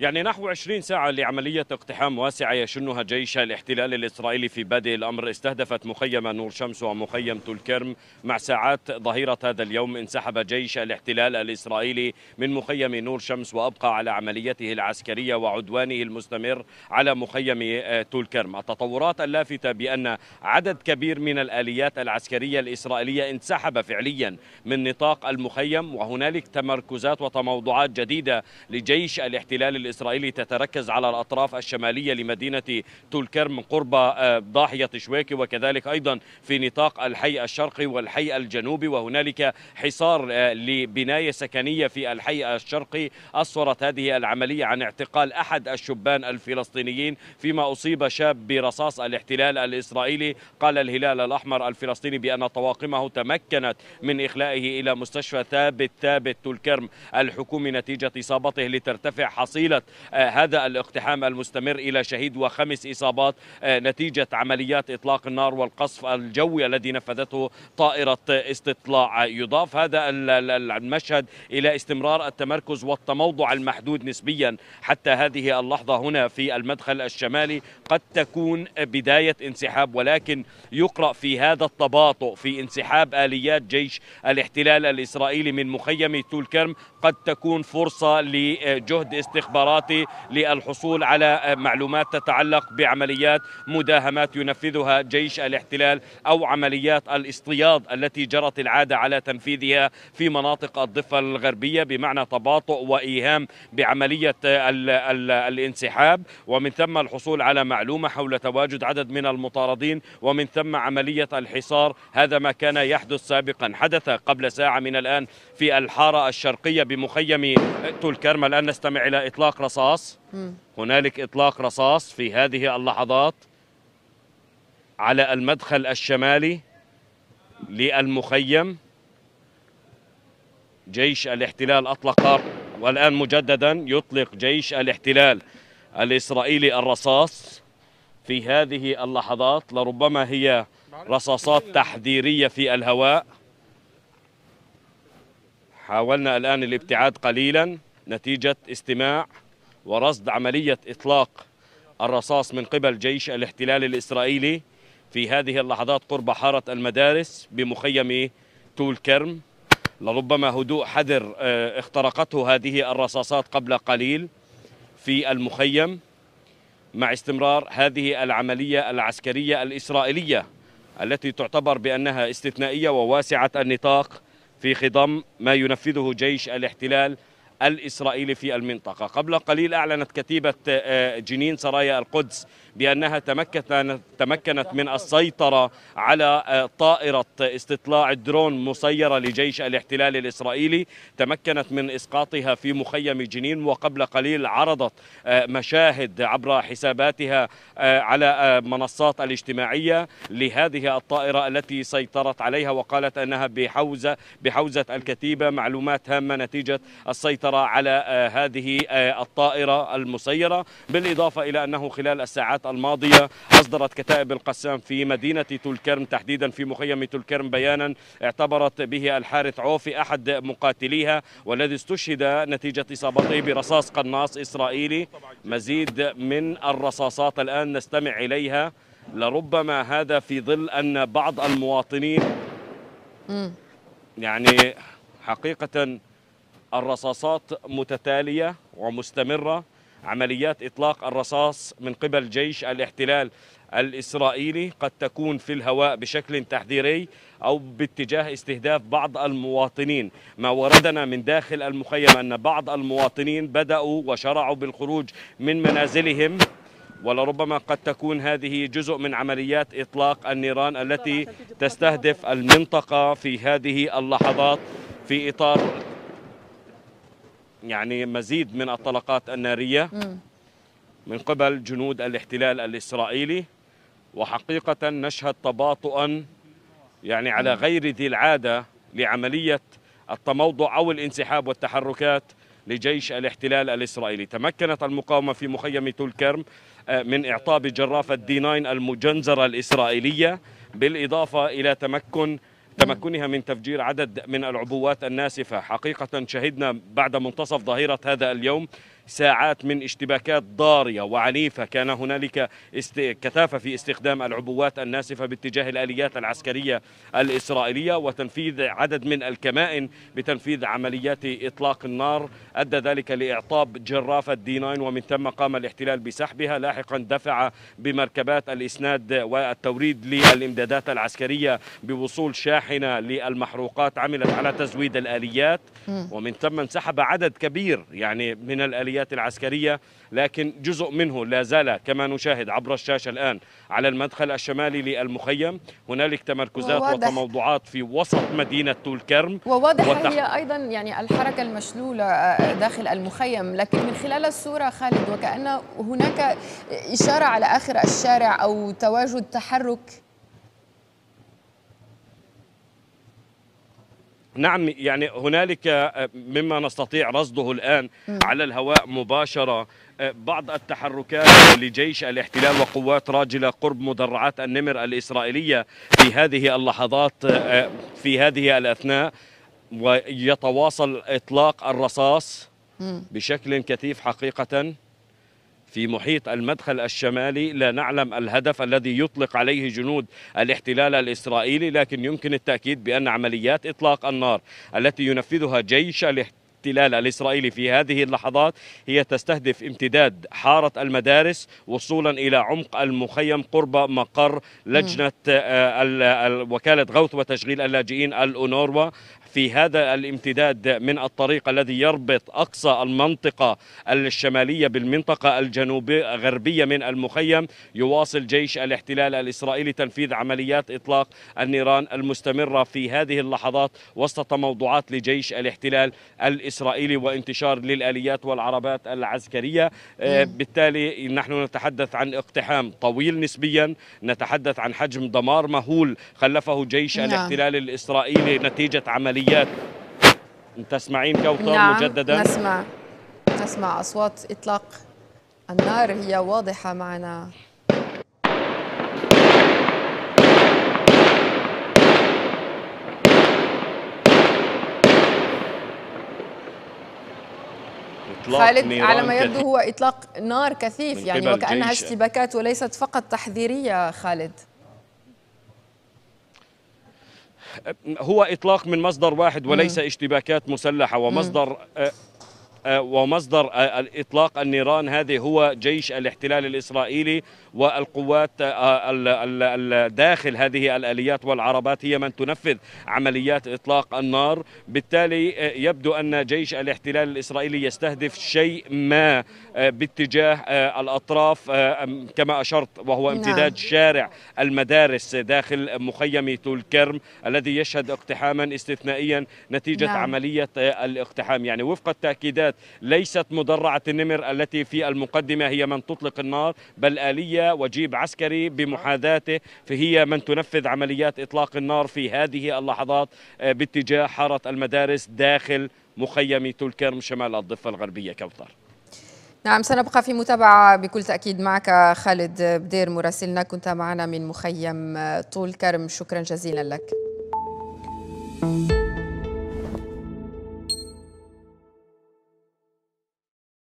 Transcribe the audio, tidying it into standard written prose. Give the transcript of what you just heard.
يعني نحو 20 ساعة لعملية اقتحام واسعة يشنها جيش الاحتلال الإسرائيلي في بادئ الأمر، استهدفت مخيم نور شمس ومخيم طولكرم. مع ساعات ظهيرة هذا اليوم انسحب جيش الاحتلال الإسرائيلي من مخيم نور شمس وأبقى على عمليته العسكرية وعدوانه المستمر على مخيم طولكرم. التطورات اللافتة بأن عدد كبير من الآليات العسكرية الإسرائيلية انسحب فعليا من نطاق المخيم، وهنالك تمركزات وتموضعات جديدة لجيش الاحتلال الإسرائيلي تتركز على الأطراف الشمالية لمدينة طولكرم قرب ضاحية شويكي، وكذلك أيضا في نطاق الحي الشرقي والحي الجنوبي، وهنالك حصار لبناية سكنية في الحي الشرقي. أسفرت هذه العملية عن اعتقال أحد الشبان الفلسطينيين، فيما أصيب شاب برصاص الاحتلال الإسرائيلي. قال الهلال الأحمر الفلسطيني بأن طواقمه تمكنت من إخلائه إلى مستشفى ثابت طولكرم الحكومي نتيجة إصابته، لترتفع حصيلة هذا الاقتحام المستمر إلى شهيد و5 إصابات نتيجة عمليات إطلاق النار والقصف الجوي الذي نفذته طائرة استطلاع. يضاف هذا المشهد إلى استمرار التمركز والتموضع المحدود نسبيا حتى هذه اللحظة هنا في المدخل الشمالي. قد تكون بداية انسحاب، ولكن يقرأ في هذا التباطؤ في انسحاب آليات جيش الاحتلال الإسرائيلي من مخيم طولكرم قد تكون فرصة لجهد استخباراتي للحصول على معلومات تتعلق بعمليات مداهمات ينفذها جيش الاحتلال أو عمليات الاصطياد التي جرت العادة على تنفيذها في مناطق الضفة الغربية، بمعنى تباطؤ وإيهام بعملية الانسحاب، ومن ثم الحصول على معلومة حول تواجد عدد من المطاردين، ومن ثم عملية الحصار. هذا ما كان يحدث سابقا، حدث قبل ساعة من الآن في الحارة الشرقية بمخيم طولكرم. الآن نستمع إلى إطلاق رصاص، هنالك إطلاق رصاص في هذه اللحظات على المدخل الشمالي للمخيم. جيش الاحتلال أطلق نار، والآن مجددا يطلق جيش الاحتلال الإسرائيلي الرصاص في هذه اللحظات، لربما هي رصاصات تحذيرية في الهواء. حاولنا الآن الابتعاد قليلا نتيجة استماع ورصد عملية إطلاق الرصاص من قبل جيش الاحتلال الإسرائيلي في هذه اللحظات قرب حارة المدارس بمخيم طولكرم. لربما هدوء حذر اخترقته هذه الرصاصات قبل قليل في المخيم، مع استمرار هذه العملية العسكرية الإسرائيلية التي تعتبر بأنها استثنائية وواسعة النطاق في خضم ما ينفذه جيش الاحتلال الإسرائيلي في المنطقة. قبل قليل أعلنت كتيبة جنين سرايا القدس بأنها تمكنت من السيطرة على طائرة استطلاع الدرون مسيرة لجيش الاحتلال الإسرائيلي، تمكنت من إسقاطها في مخيم جنين. وقبل قليل عرضت مشاهد عبر حساباتها على منصات الاجتماعية لهذه الطائرة التي سيطرت عليها، وقالت أنها بحوزة الكتيبة معلومات هامة نتيجة السيطرة على هذه الطائرة المسيرة. بالإضافة إلى أنه خلال الساعات الماضية أصدرت كتائب القسام في مدينة طولكرم، تحديدا في مخيم طولكرم، بيانا اعتبرت به الحارث عوفي أحد مقاتليها، والذي استشهد نتيجة إصابته برصاص قناص إسرائيلي. مزيد من الرصاصات الآن نستمع إليها، لربما هذا في ظل أن بعض المواطنين يعني حقيقة الرصاصات متتالية ومستمرة. عمليات إطلاق الرصاص من قبل جيش الاحتلال الإسرائيلي قد تكون في الهواء بشكل تحذيري أو باتجاه استهداف بعض المواطنين. ما وردنا من داخل المخيم أن بعض المواطنين بدأوا وشرعوا بالخروج من منازلهم، ولربما قد تكون هذه جزء من عمليات إطلاق النيران التي تستهدف المنطقة في هذه اللحظات في إطار يعني مزيد من الطلقات النارية من قبل جنود الاحتلال الإسرائيلي. وحقيقة نشهد تباطؤا يعني على غير ذي العادة لعملية التموضع أو الانسحاب والتحركات لجيش الاحتلال الإسرائيلي. تمكنت المقاومة في مخيم طولكرم من إعطاب جرافة دي 9 المجنزرة الإسرائيلية، بالإضافة إلى تمكنها من تفجير عدد من العبوات الناسفة. حقيقة شهدنا بعد منتصف ظهيرة هذا اليوم ساعات من اشتباكات ضارية وعنيفة، كان هنالك كثافة في استخدام العبوات الناسفة باتجاه الآليات العسكرية الإسرائيلية وتنفيذ عدد من الكمائن بتنفيذ عمليات إطلاق النار، أدى ذلك لإعطاب جرافة دي 9 ومن ثم قام الاحتلال بسحبها. لاحقا دفع بمركبات الإسناد والتوريد للإمدادات العسكرية بوصول شاحنة للمحروقات عملت على تزويد الآليات، ومن ثم انسحب عدد كبير يعني من الآليات العسكرية، لكن جزء منه لا زال كما نشاهد عبر الشاشة الآن على المدخل الشمالي للمخيم. هنالك تمركزات وتموضعات في وسط مدينة طولكرم، وواضح هي أيضا يعني الحركة المشلولة داخل المخيم. لكن من خلال الصورة خالد وكأن هناك إشارة على آخر الشارع أو تواجد تحرك. نعم يعني هنالك مما نستطيع رصده الآن على الهواء مباشرة بعض التحركات لجيش الاحتلال وقوات راجلة قرب مدرعات النمر الإسرائيلية في هذه اللحظات، في هذه الأثناء، ويتواصل إطلاق الرصاص بشكل كثيف حقيقة في محيط المدخل الشمالي. لا نعلم الهدف الذي يطلق عليه جنود الاحتلال الإسرائيلي، لكن يمكن التأكيد بأن عمليات إطلاق النار التي ينفذها جيش الاحتلال الإسرائيلي في هذه اللحظات هي تستهدف امتداد حارة المدارس وصولا إلى عمق المخيم قرب مقر لجنة وكالة غوث وتشغيل اللاجئين الأونروا. في هذا الامتداد من الطريق الذي يربط أقصى المنطقة الشمالية بالمنطقة الجنوبية غربية من المخيم، يواصل جيش الاحتلال الإسرائيلي تنفيذ عمليات إطلاق النيران المستمرة في هذه اللحظات وسط تموضعات لجيش الاحتلال الإسرائيلي وانتشار للآليات والعربات العسكرية. بالتالي نحن نتحدث عن اقتحام طويل نسبيا، نتحدث عن حجم دمار مهول خلفه جيش الاحتلال الإسرائيلي نتيجة عمليات. تسمعين كوثر؟ نعم مجددا نسمع أصوات إطلاق النار هي واضحة معنا. خالد على ما يبدو هو إطلاق نار كثيف يعني وكأنها اشتباكات وليست فقط تحذيرية. خالد هو إطلاق من مصدر واحد وليس اشتباكات مسلحة، ومصدر إطلاق النيران هذه هو جيش الاحتلال الإسرائيلي والقوات داخل هذه الآليات والعربات هي من تنفذ عمليات إطلاق النار. بالتالي يبدو أن جيش الاحتلال الإسرائيلي يستهدف شيء ما باتجاه الأطراف كما أشرت، وهو امتداد شارع المدارس داخل مخيم طولكرم الذي يشهد اقتحاما استثنائيا نتيجة عملية الاقتحام. يعني وفق التأكيدات ليست مدرعة النمر التي في المقدمة هي من تطلق النار، بل آلية وجيب عسكري بمحاذاته فهي من تنفذ عمليات إطلاق النار في هذه اللحظات باتجاه حارة المدارس داخل مخيم طولكرم شمال الضفة الغربية. كوثر نعم، سنبقى في متابعة بكل تأكيد معك خالد بدير مراسلنا، كنت معنا من مخيم طولكرم، شكرا جزيلا لك.